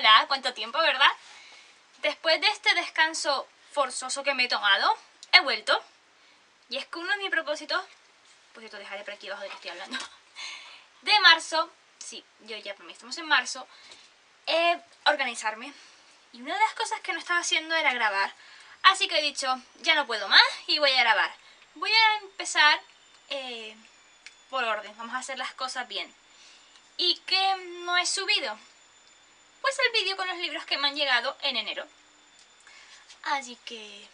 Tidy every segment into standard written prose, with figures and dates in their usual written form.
Ola, cuánto tiempo, ¿verdad? Después de este descanso forzoso que me he tomado, he vuelto. Y es que uno de mis propósitos, por cierto, dejaré por aquí abajo de que estoy hablando, de marzo, sí, yo ya para mí estamos en marzo, organizarme. Y una de las cosas que no estaba haciendo era grabar. Así que he dicho, ya no puedo más y voy a grabar. Voy a empezar por orden, vamos a hacer las cosas bien. ¿Y qué no he subido? Pues el vídeo con los libros que me han llegado en enero. Así que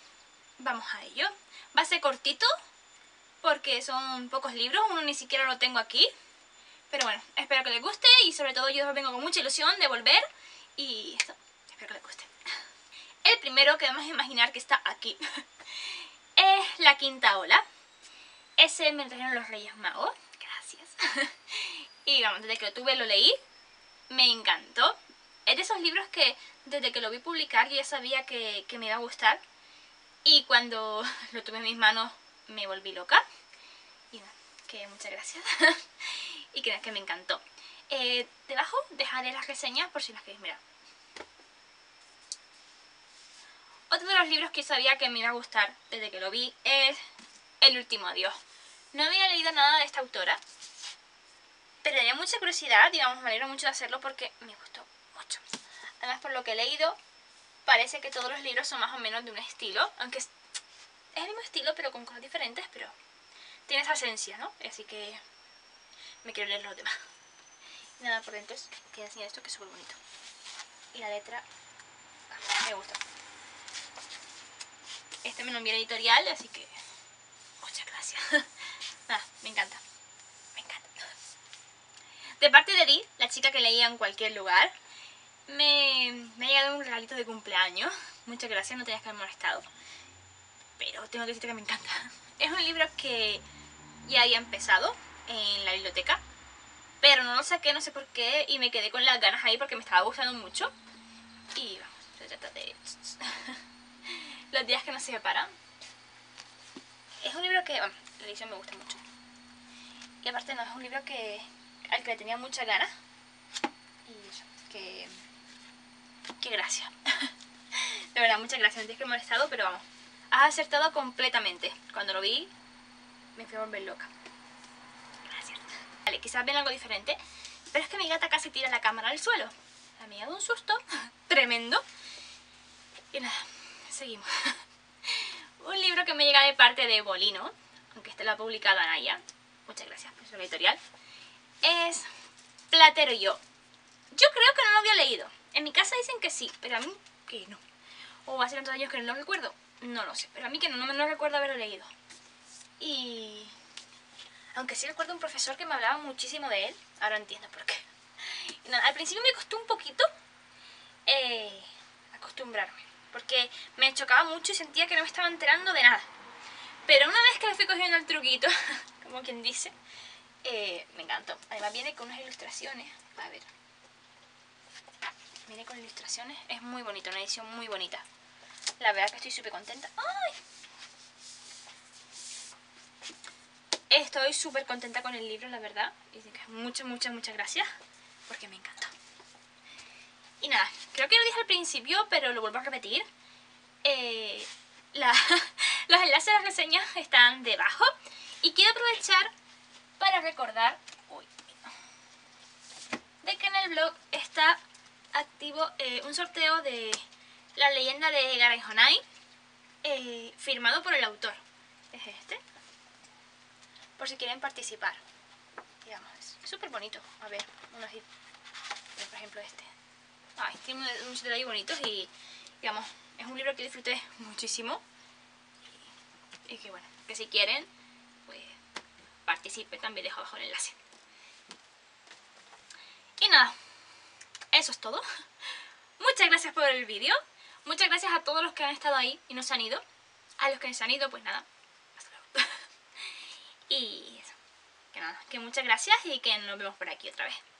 vamos a ello. Va a ser cortito porque son pocos libros, uno ni siquiera lo tengo aquí. Pero bueno, espero que les guste y sobre todo yo vengo con mucha ilusión de volver. Y esto, espero que les guste. El primero que vamos a imaginar que está aquí es La Quinta Ola. Ese me trajeron los Reyes Magos, gracias. Y vamos, desde que lo tuve lo leí, me encantó. Es de esos libros que desde que lo vi publicar yo ya sabía que me iba a gustar. Y cuando lo tuve en mis manos me volví loca. Y nada, que muchas gracias. Y que nada, que me encantó. Debajo dejaré las reseñas por si las queréis mirar. Otro de los libros que yo sabía que me iba a gustar desde que lo vi es El Último Adiós. No había leído nada de esta autora, pero tenía mucha curiosidad y vamos, me alegro mucho de hacerlo porque me gustó mucho. Además, por lo que he leído, parece que todos los libros son más o menos de un estilo, aunque es el mismo estilo pero con cosas diferentes, pero tiene esa esencia, ¿no? Así que me quiero leer los demás. Y nada, por dentro queda así esto que es súper bonito. Y la letra me gusta. Este me lo envió el editorial, así que muchas gracias. Nada, me encanta. Me encanta. De parte de Di, la chica que leía en cualquier lugar, me ha llegado un regalito de cumpleaños. Muchas gracias, no tenías que haber molestado. Pero tengo que decirte que me encanta. Es un libro que ya había empezado en la biblioteca, pero no lo saqué, no sé por qué, y me quedé con las ganas ahí porque me estaba gustando mucho. Y vamos, se trata de... Los días que no se separan. Es un libro que, bueno, la edición me gusta mucho. Y aparte no, es un libro al que le tenía muchas ganas. Y eso, que gracias. De verdad, muchas gracias, no tienes que haber molestado, pero vamos, has acertado completamente. Cuando lo vi, me fui a volver loca. Gracias. Vale, quizás ven algo diferente, pero es que mi gata casi tira la cámara al suelo. La mía de un susto tremendo. Y nada, seguimos. Un libro que me llega de parte de Bolino, aunque este lo ha publicado Anaya, muchas gracias por su editorial, es Platero y yo. Yo creo que no lo había leído, en mi casa dicen que sí, pero a mí que no. O hace tantos años que no lo recuerdo, no lo sé, pero a mí que no recuerdo haberlo leído. Y aunque sí recuerdo un profesor que me hablaba muchísimo de él, ahora entiendo por qué. Y nada, al principio me costó un poquito acostumbrarme, porque me chocaba mucho y sentía que no me estaba enterando de nada. Pero una vez que le fui cogiendo el truquito, como quien dice, me encantó. Además viene con unas ilustraciones, a ver, viene con ilustraciones, es muy bonito, una edición muy bonita. La verdad que estoy súper contenta. ¡Ay! Estoy súper contenta con el libro, la verdad. Muchas, muchas, muchas gracias, porque me encantó. Y nada, creo que lo dije al principio, pero lo vuelvo a repetir. Los enlaces de las reseñas están debajo. Y quiero aprovechar para recordar de que en el blog está activo un sorteo de La leyenda de Gara y Jonay, firmado por el autor. Es este. Por si quieren participar. Digamos, es súper bonito. A ver, uno así. Por ejemplo, este. Ay, tiene unos detalles bonitos y, digamos, es un libro que disfruté muchísimo. Y que bueno, que si quieren, pues participen, también dejo abajo el enlace. Y nada, eso es todo. Muchas gracias por el vídeo. Muchas gracias a todos los que han estado ahí y no se han ido. A los que se han ido, pues nada, hasta luego. Y eso, que nada, que muchas gracias y que nos vemos por aquí otra vez.